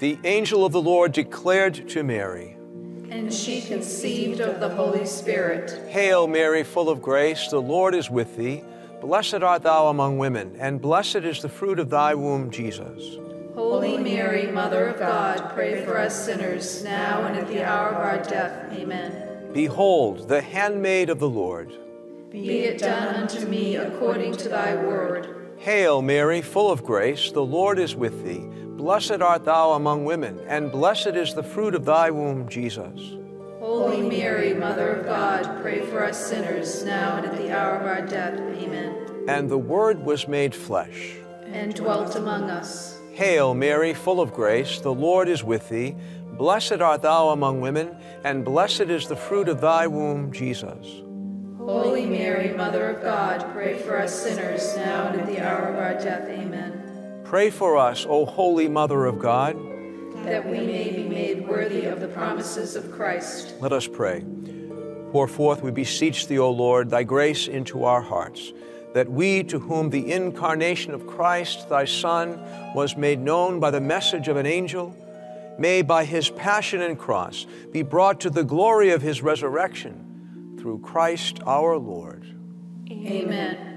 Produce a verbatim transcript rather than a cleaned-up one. the angel of the Lord declared to Mary, and she conceived of the Holy Spirit. Hail Mary, full of grace, the Lord is with thee. Blessed art thou among women, and blessed is the fruit of thy womb, Jesus. Holy Mary, Mother of God, pray for us sinners, now and at the hour of our death. Amen. Behold, the handmaid of the Lord. Be it done unto me according to thy word. Hail Mary, full of grace, the Lord is with thee. Blessed art thou among women, and blessed is the fruit of thy womb, Jesus. Holy Mary, Mother of God, pray for us sinners, now and at the hour of our death. Amen. And the Word was made flesh, and dwelt among us. Hail Mary, full of grace, the Lord is with thee. Blessed art thou among women, and blessed is the fruit of thy womb, Jesus. Holy Mary, Mother of God, pray for us sinners, now and at the hour of our death. Amen. Pray for us, O Holy Mother of God, that we may be made worthy of the promises of Christ. Let us pray. Pour forth, we beseech thee, O Lord, thy grace into our hearts, that we, to whom the incarnation of Christ, thy Son, was made known by the message of an angel, may by his passion and cross be brought to the glory of his resurrection, through Christ our Lord. Amen. Amen.